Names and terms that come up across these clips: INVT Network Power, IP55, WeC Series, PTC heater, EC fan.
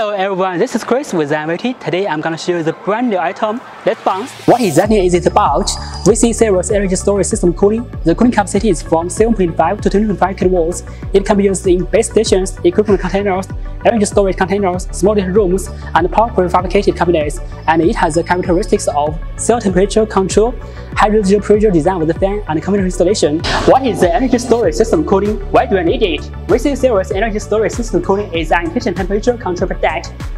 Hello everyone, this is Chris with INVT. Today I'm going to show you the brand new item, LED bounce. What exactly is it about? WeC Series energy storage system cooling. The cooling capacity is from 7.5 to 20.5 kilowatts. It can be used in base stations, equipment containers, energy storage containers, small data rooms, and power fabricated cabinets. And it has the characteristics of cell temperature control, high-resolution pressure design with the fan, and computer installation. What is the energy storage system cooling? Why do I need it? WeC Series energy storage system cooling is an efficient temperature control product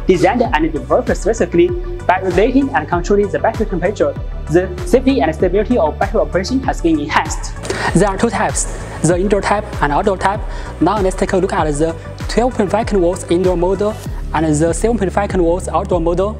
designed and developed specifically by regulating and controlling the battery temperature. The safety and stability of battery operation has been enhanced. There are two types, the indoor type and outdoor type. Now let's take a look at the 12.5 kW indoor model and the 7.5 kW outdoor model.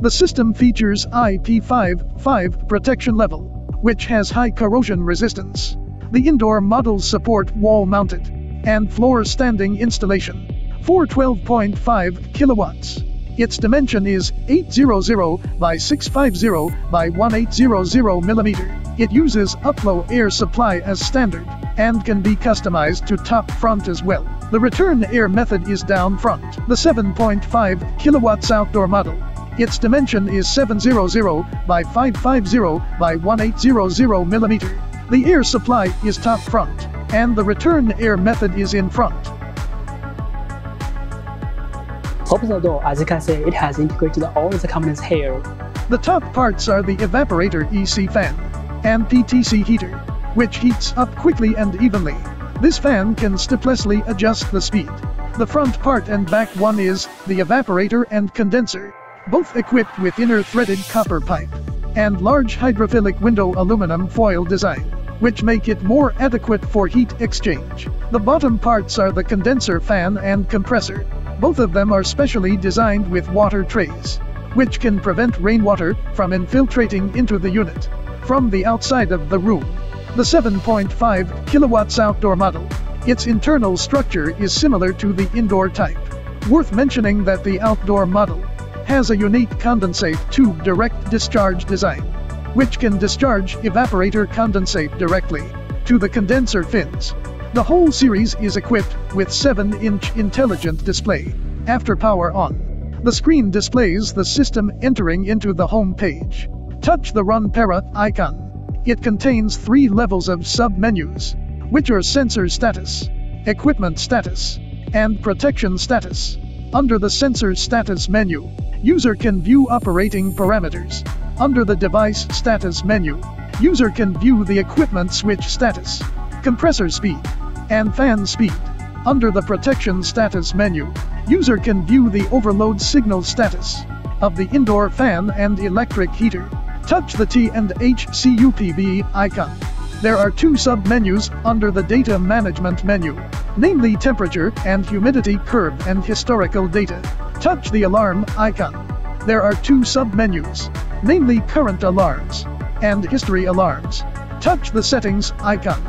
The system features IP55 protection level, which has high corrosion resistance. The indoor models support wall-mounted and floor-standing installation for 12.5 kilowatts. Its dimension is 800 by 650 by 1800 millimeter. It uses up-low air supply as standard and can be customized to top front as well. The return air method is down front. The 7.5 kilowatts outdoor model. Its dimension is 700 by 550 by 1800 millimeter. The air supply is top front and the return air method is in front. Open the door, as you can see, it has integrated all the components here. The top parts are the evaporator EC fan and PTC heater, which heats up quickly and evenly. This fan can steplessly adjust the speed. The front part and back one is the evaporator and condenser, both equipped with inner threaded copper pipe and large hydrophilic window aluminum foil design, which make it more adequate for heat exchange. The bottom parts are the condenser fan and compressor. Both of them are specially designed with water trays, which can prevent rainwater from infiltrating into the unit from the outside of the room. The 7.5 kilowatts outdoor model. Its internal structure is similar to the indoor type. Worth mentioning that the outdoor model has a unique condensate tube direct discharge design, which can discharge evaporator condensate directly to the condenser fins. The whole series is equipped with 7-inch intelligent display. After power on, the screen displays the system entering into the home page. Touch the Run Para icon. It contains 3 levels of sub-menus, which are sensor status, equipment status, and protection status. Under the sensor status menu, user can view operating parameters. Under the device status menu, user can view the equipment switch status, compressor speed, and fan speed. Under the protection status menu, user can view the overload signal status of the indoor fan and electric heater. Touch the T and H CUPV icon. There are 2 sub-menus under the data management menu, namely temperature and humidity curve and historical data. Touch the alarm icon. There are 2 sub-menus, namely current alarms and history alarms. Touch the settings icon.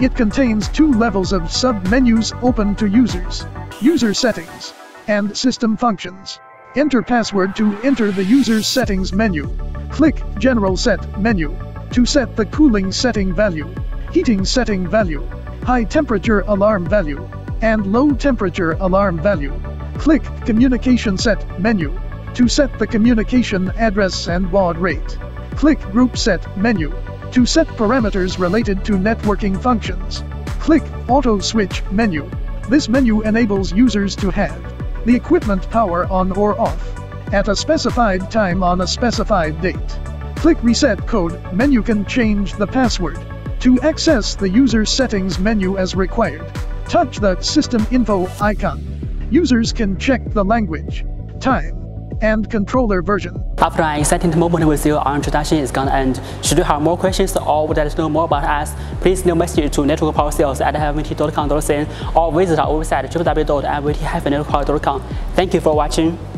It contains 2 levels of sub-menus open to users, user settings, and system functions. Enter password to enter the user settings menu. Click General Set menu to set the cooling setting value, heating setting value, high temperature alarm value, and low temperature alarm value. Click Communication Set menu to set the communication address and baud rate. Click Group Set menu to set parameters related to networking functions. Click Auto Switch menu. This menu enables users to have the equipment power on or off at a specified time on a specified date. Click Reset Code menu can change the password to access the user settings menu as required. Touch the System Info icon. Users can check the language, time, and controller version. After an exciting moment with you, our introduction is going to end. Should you have more questions or would like to know more about us, please send a message to Network Power Sales at invt.com.cn or visit our website www.invt-networkpower.com. Thank you for watching.